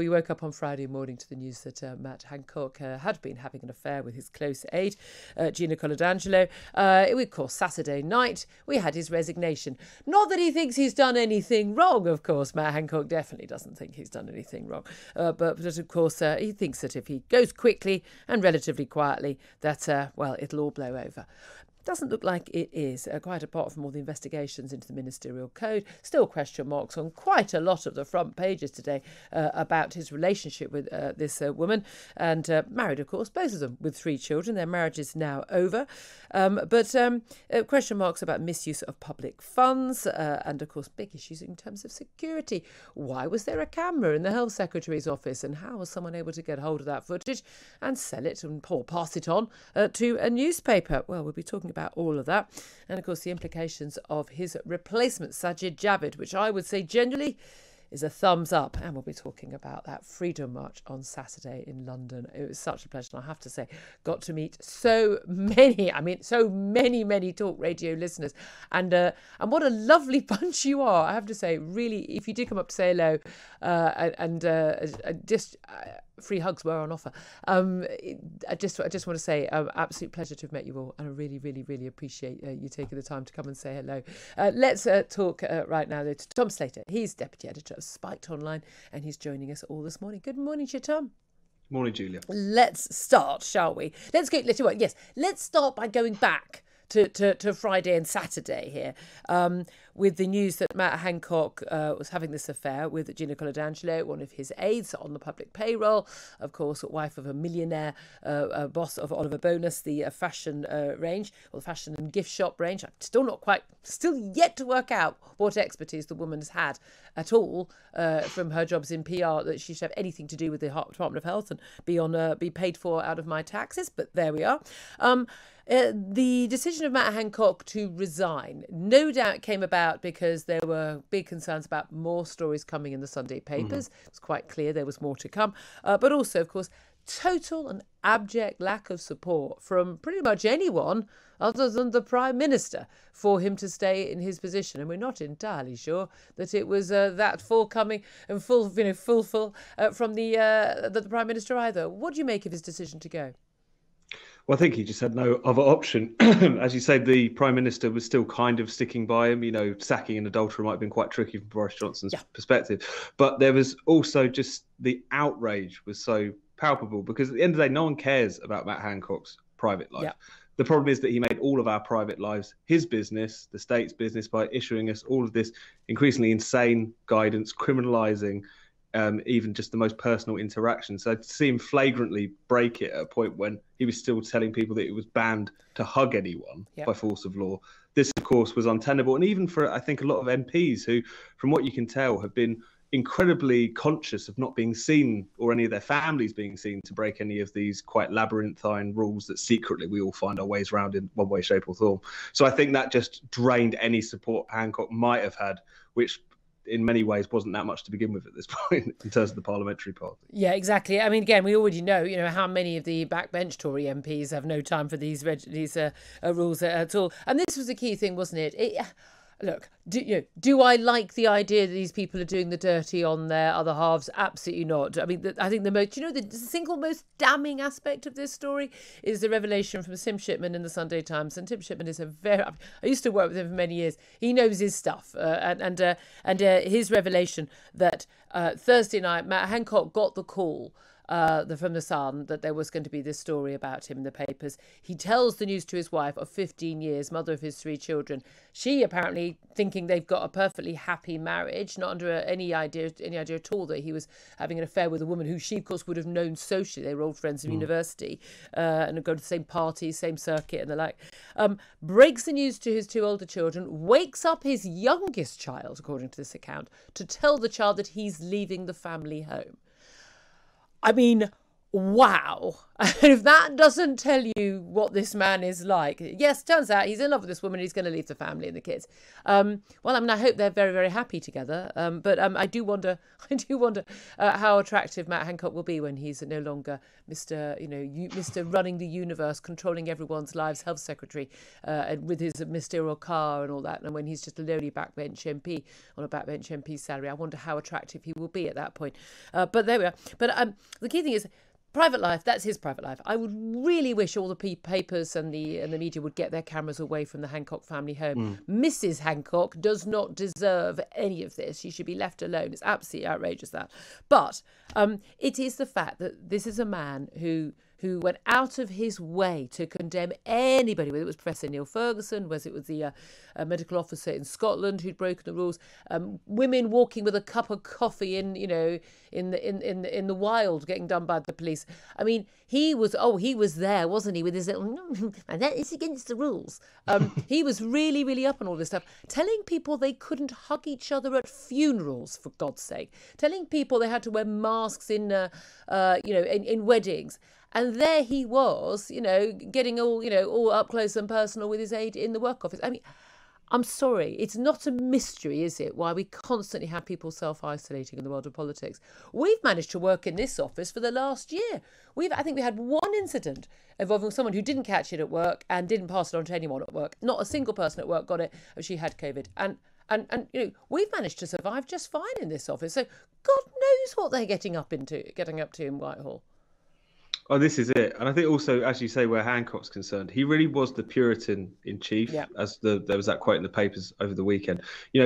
We woke up on Friday morning to the news that Matt Hancock had been having an affair with his close aide, Gina Coladangelo. Of course, Saturday night, we had his resignation. Not that he thinks he's done anything wrong, of course. Matt Hancock definitely doesn't think he's done anything wrong. But of course, he thinks that if he goes quickly and relatively quietly, that, well, it'll all blow over. Doesn't look like it is, quite apart from all the investigations into the ministerial code. Still question marks on quite a lot of the front pages today about his relationship with this woman. And married, of course, both of them with three children. Their marriage is now over. Question marks about misuse of public funds and, of course, big issues in terms of security. Why was there a camera in the Health Secretary's office? And how was someone able to get hold of that footage and sell it or pass it on to a newspaper? Well, we'll be talking about all of that, and of course the implications of his replacement, Sajid Javid, which I would say generally is a thumbs up. And we'll be talking about that Freedom March on Saturday in London. It was such a pleasure, I have to say. Got to meet so many, so many talk radio listeners. And what a lovely bunch you are, I have to say. Really, if you do come up to say hello, free hugs were on offer. I just want to say absolute pleasure to have met you all, and I really appreciate you taking the time to come and say hello. Let's talk right now though to Tom Slater. He's Deputy Editor of Spiked Online and he's joining us all this morning. Good morning to you, Tom. Morning, Julia. Let's start, shall we? Let's start by going back to Friday and Saturday here with the news that Matt Hancock was having this affair with Gina Coladangelo, one of his aides on the public payroll, of course, wife of a millionaire boss of Oliver Bonas, the fashion range, or the fashion and gift shop range. I'm still yet to work out what expertise the woman has had at all from her jobs in PR that she should have anything to do with the Department of Health and be paid for out of my taxes. But there we are. The decision of Matt Hancock to resign no doubt came about because there were big concerns about more stories coming in the Sunday papers. Mm-hmm. It was quite clear there was more to come. But also, of course, total and abject lack of support from pretty much anyone other than the Prime Minister for him to stay in his position. And we're not entirely sure that it was that forthcoming and full from the Prime Minister either. What do you make of his decision to go? Well, I think he just had no other option. As you said, the Prime Minister was still kind of sticking by him. You know, sacking an adulterer might have been quite tricky from Boris Johnson's perspective. But there was also just the outrage was so palpable because at the end of the day, no one cares about Matt Hancock's private life. Yeah. The problem is that he made all of our private lives his business, the state's business, by issuing us all of this increasingly insane guidance, criminalising even just the most personal interaction. So to see him flagrantly break it at a point when he was still telling people that it was banned to hug anyone by force of law, this, of course, was untenable. And even for, I think, a lot of MPs who, from what you can tell, have been incredibly conscious of not being seen or any of their families being seen to break any of these quite labyrinthine rules that secretly we all find our ways around in one way, shape or form. So I think that just drained any support Hancock might have had, which in many ways wasn't that much to begin with at this point in terms of the parliamentary part. Yeah, exactly. I mean, again, we already know, you know, how many of the backbench Tory MPs have no time for these rules at all. And this was the key thing, wasn't it? Look, do I like the idea that these people are doing the dirty on their other halves? Absolutely not. I mean, I think the single most damning aspect of this story is the revelation from Tim Shipman in the Sunday Times. And Tim Shipman is I used to work with him for many years. He knows his stuff. And his revelation that Thursday night, Matt Hancock got the call from the Sun that there was going to be this story about him in the papers. He tells the news to his wife of 15 years, mother of his three children. She apparently thinking they've got a perfectly happy marriage, not under any idea at all that he was having an affair with a woman who she, of course, would have known socially. They were old friends of university and had gone to the same party, same circuit and the like. Breaks the news to his two older children, wakes up his youngest child, according to this account, to tell the child that he's leaving the family home. I mean, Wow. And if that doesn't tell you what this man is like, yes, turns out he's in love with this woman. He's going to leave the family and the kids. Well, I mean, I hope they're very, very happy together. But I do wonder how attractive Matt Hancock will be when he's no longer Mr. Mr. Running the Universe, controlling everyone's lives, health secretary, and with his ministerial car and all that. And when he's just a lowly backbench MP on a backbench MP salary, I wonder how attractive he will be at that point. But there we are. But the key thing is, private life, that's his private life. I would really wish all the papers and the media would get their cameras away from the Hancock family home. Mrs. Hancock does not deserve any of this. She should be left alone. It's absolutely outrageous, that. But it is the fact that this is a man who went out of his way to condemn anybody, whether it was Professor Neil Ferguson, whether it was the medical officer in Scotland who'd broken the rules, women walking with a cup of coffee in the wild getting done by the police. I mean, he was there, wasn't he, with his little, and that is against the rules. He was really, really up on all this stuff, telling people they couldn't hug each other at funerals, for God's sake, telling people they had to wear masks in weddings. And there he was, getting all up close and personal with his aide in the work office. I mean, I'm sorry, it's not a mystery, is it, why we constantly have people self-isolating in the world of politics. We've managed to work in this office for the last year. I think we had one incident involving someone who didn't catch it at work and didn't pass it on to anyone at work. Not a single person at work got it, and she had COVID. And we've managed to survive just fine in this office. So God knows what they're getting up to in Whitehall. Oh, this is it. And I think also, as you say, where Hancock's concerned, he really was the Puritan in chief, yeah. There was that quote in the papers over the weekend.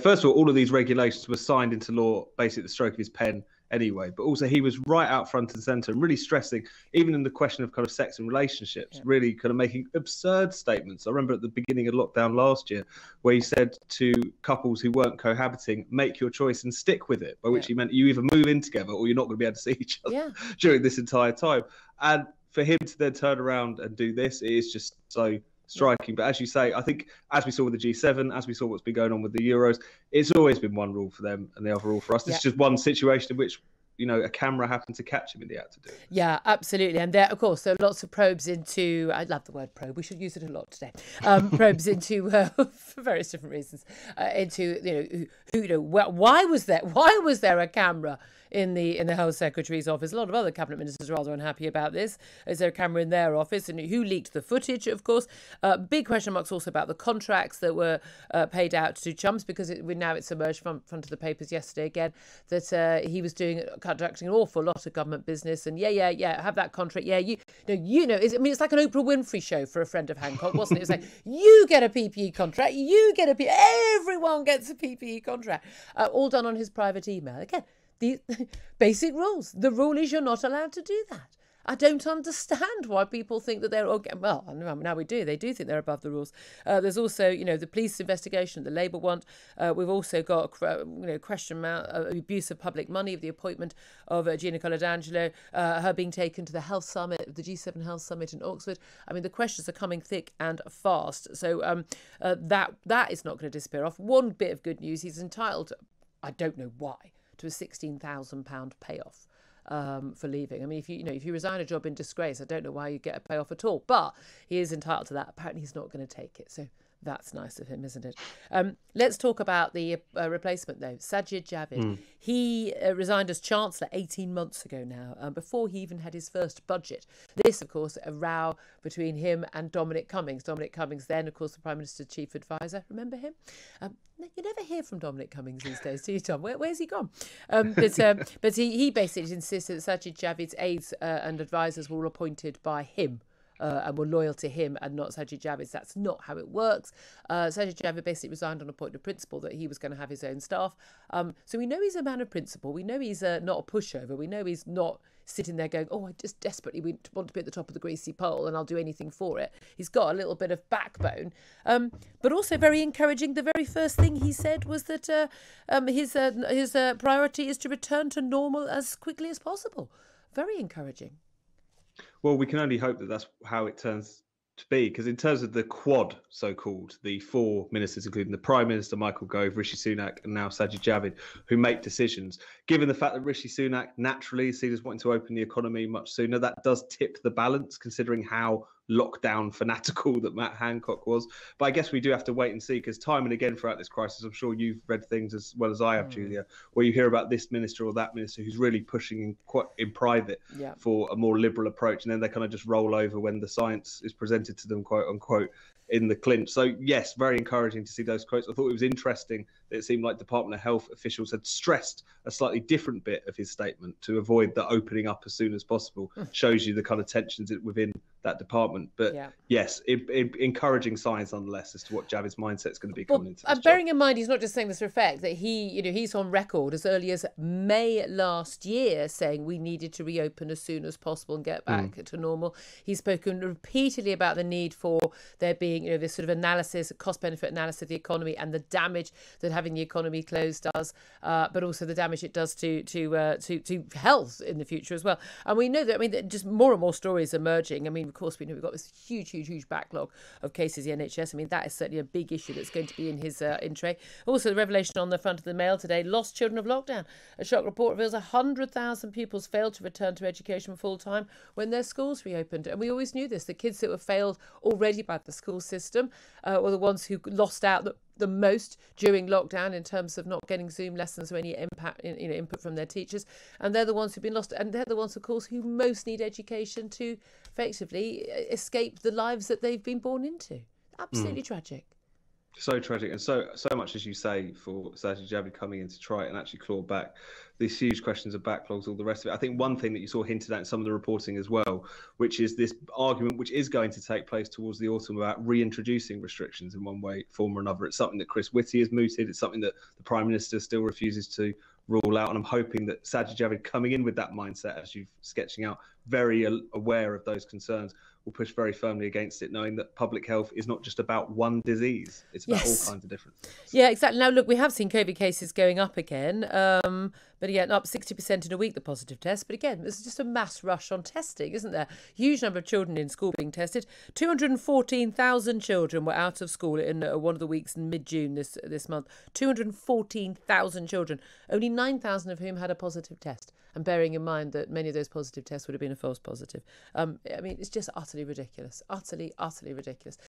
First of all of these regulations were signed into law basically at the stroke of his pen anyway, but also he was right out front and centre and really stressing, even in the question of kind of sex and relationships, yeah. Really kind of making absurd statements. I remember at the beginning of lockdown last year where he said to couples who weren't cohabiting, make your choice and stick with it, by which yeah. He meant you either move in together or you're not going to be able to see each other yeah. During this entire time. And for him to then turn around and do this, it is just so striking. But as you say, I think as we saw with the G7, as we saw what's been going on with the Euros, it's always been one rule for them and the other rule for us. It's yeah. Just one situation in which a camera happened to catch him in the act of doing it. Yeah, absolutely. And there, of course, there are lots of probes into, I love the word probe, we should use it a lot today, probes into, for various different reasons, into, why was there a camera in the Health Secretary's office? A lot of other cabinet ministers are rather unhappy about this. Is there a camera in their office? And who leaked the footage, of course? Big question marks also about the contracts that were paid out to chums, because now it's emerged from front of the papers yesterday again that he was conducting an awful lot of government business, and yeah, have that contract. Yeah, it's like an Oprah Winfrey show for a friend of Hancock, wasn't it? It's like you get a PPE contract, everyone gets a PPE contract, all done on his private email. Again, the basic rules. The rule is you're not allowed to do that. I don't understand why people think that they're okay. Well, now we do. They do think they're above the rules. There's also, the police investigation, the Labour want. We've also got, question about abuse of public money, of the appointment of Gina Coladangelo, her being taken to the health summit, the G7 health summit in Oxford. I mean, the questions are coming thick and fast. So that is not going to disappear off. One bit of good news: he's entitled, I don't know why, to a £16,000 payoff. For leaving. I mean, if you resign a job in disgrace, I don't know why you get a payoff at all, but he is entitled to that. Apparently he's not going to take it. So that's nice of him, isn't it? Let's talk about the replacement, though. Sajid Javid. He resigned as Chancellor 18 months ago now, before he even had his first budget. This, of course, a row between him and Dominic Cummings. Dominic Cummings then, of course, the Prime Minister's chief advisor. Remember him? You never hear from Dominic Cummings these days, do you, Tom? Where's he gone? But he basically insisted that Sajid Javid's aides and advisors were all appointed by him and were loyal to him and not Sajid Javid. That's not how it works. Sajid Javid basically resigned on a point of principle that he was going to have his own staff. So we know he's a man of principle. We know he's not a pushover. We know he's not sitting there going, oh, I just desperately want to be at the top of the greasy pole and I'll do anything for it. He's got a little bit of backbone, but also very encouraging. The very first thing he said was that his priority is to return to normal as quickly as possible. Very encouraging. Well, we can only hope that that's how it turns to be, because in terms of the quad, so-called, the four ministers, including the Prime Minister, Michael Gove, Rishi Sunak, and now Sajid Javid, who make decisions. Given the fact that Rishi Sunak naturally is seen as wanting to open the economy much sooner, that does tip the balance, considering how lockdown fanatical that Matt Hancock was. But I guess we do have to wait and see, because time and again throughout this crisis, I'm sure you've read things as well as I have, Julia, where you hear about this minister or that minister who's really pushing in private for a more liberal approach, and then they kind of just roll over when the science is presented to them, quote unquote, in the clinch. So yes, very encouraging to see those quotes. I thought it was interesting that it seemed like Department of Health officials had stressed a slightly different bit of his statement to avoid the opening up as soon as possible. Shows you the kind of tensions within that department. But yes, encouraging signs nonetheless as to what Javid's mindset is going to be coming into this bearing in mind, he's not just saying this for effect, that he, you know, he's on record as early as May last year saying we needed to reopen as soon as possible and get back to normal. He's spoken repeatedly about the need for there being, you know, this sort of analysis, cost-benefit analysis of the economy and the damage that having the economy closed does, but also the damage it does to health in the future as well. And we know that, I mean, just more and more stories emerging. I mean, of course, we know we've got this huge backlog of cases in the NHS. I mean, that is certainly a big issue that's going to be in his in-tray. Also, the revelation on the front of the Mail today, lost children of lockdown. A shock report reveals 100,000 pupils failed to return to education full-time when their schools reopened. And we always knew this, the kids that were failed already by the school system were the ones who lost out the most during lockdown in terms of not getting Zoom lessons or any impact, you know, input from their teachers. And they're the ones who've been lost. And they're the ones, of course, who most need education to effectively escape the lives that they've been born into. Absolutely tragic. So tragic, and so much, as you say, for Sajid Javid coming in to try and actually claw back these huge questions of backlogs, all the rest of it. I think one thing that you saw hinted at in some of the reporting as well, which is this argument which is going to take place towards the autumn about reintroducing restrictions in one way, form or another. It's something that Chris Whitty has mooted. It's something that the Prime Minister still refuses to rule out, and I'm hoping that Sajid Javid coming in with that mindset, as you've sketching out, very aware of those concerns, will push very firmly against it, knowing that public health is not just about one disease, it's about all kinds of different things. Yeah, exactly. Now, look, we have seen COVID cases going up again, but again, up 60% in a week, the positive test. But again, there's just a mass rush on testing, isn't there? Huge number of children in school being tested. 214,000 children were out of school in one of the weeks in mid-June this month. 214,000 children, only 9,000 of whom had a positive test. And bearing in mind that many of those positive tests would have been a false positive. I mean, it's just utterly ridiculous. Utterly ridiculous.